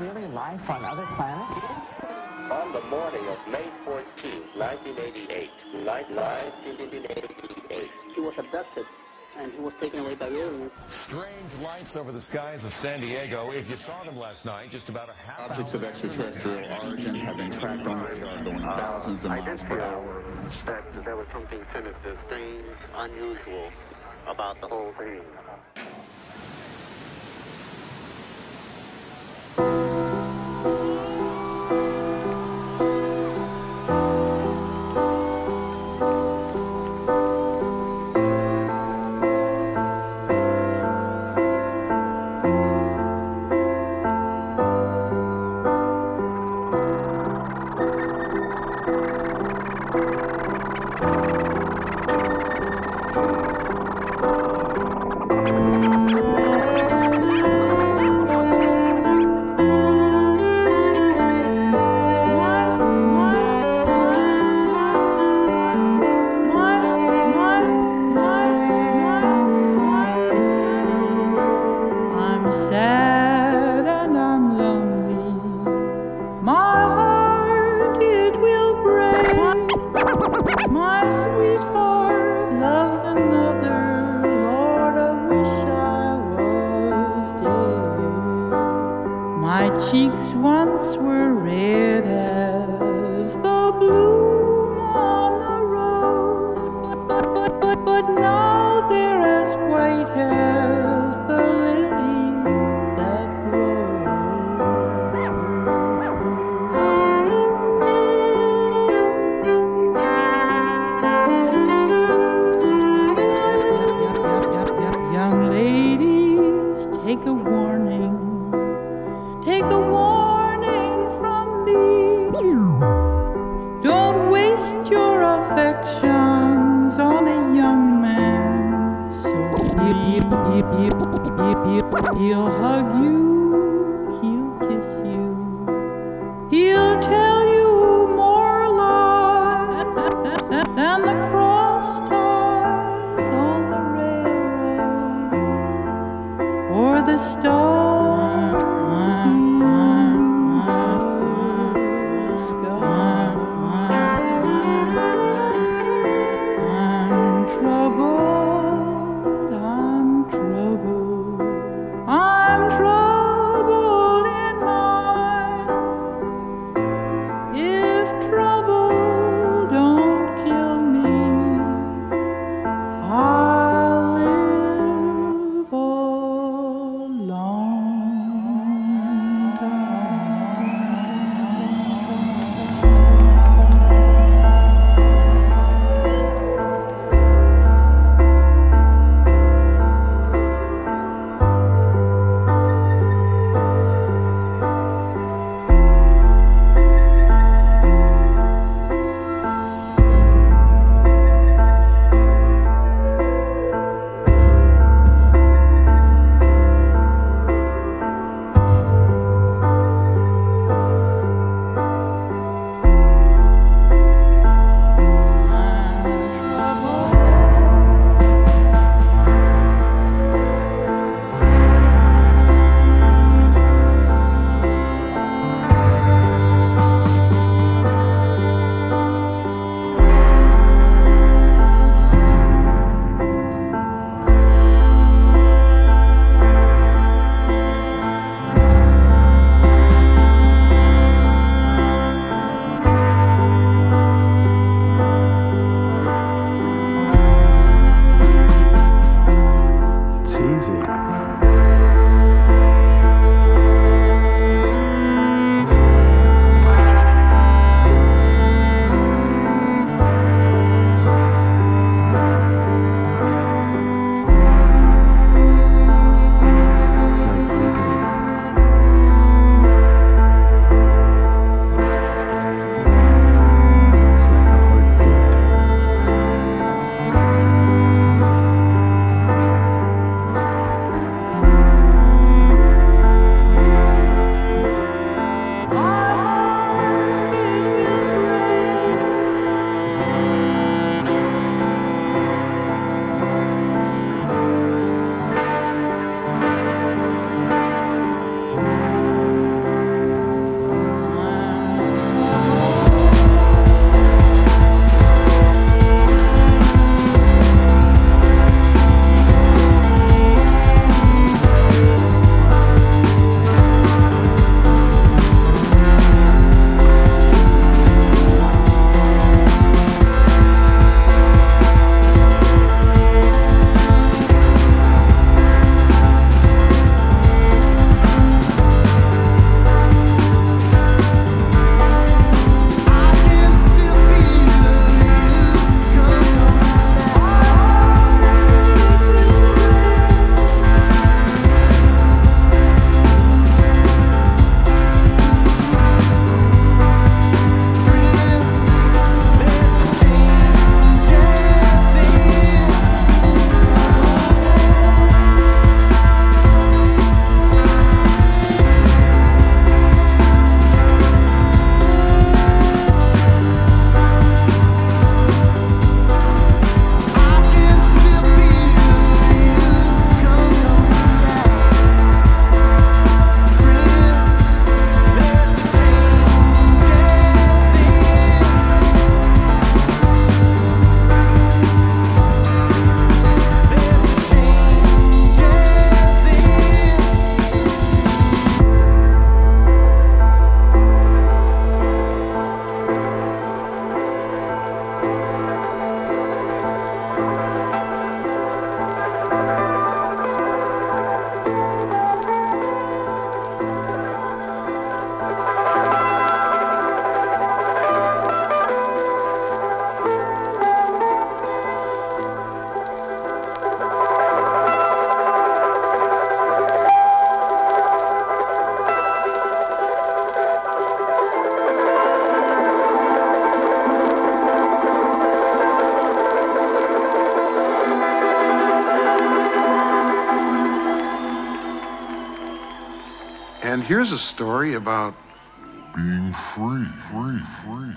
really life on other planets? On the morning of May 14, 1988, he was abducted and he was taken away by aliens. Strange lights over the skies of San Diego. If you saw them last night, just about a half hour. Objects of extraterrestrial origin have been tracked on radar going thousands of miles per hour. That there was something sinister, strange, unusual about the whole thing. Cheeks once were red as the bloom on the rose, but now they're as white as the lily that grows. Young ladies, take a warning. Take a warning from me. Don't waste your affections on a young man. So he'll hug you, he'll kiss you, he'll tell you more lies than the cross stars on the railway or the stars. I'm troubled. And here's a story about being free.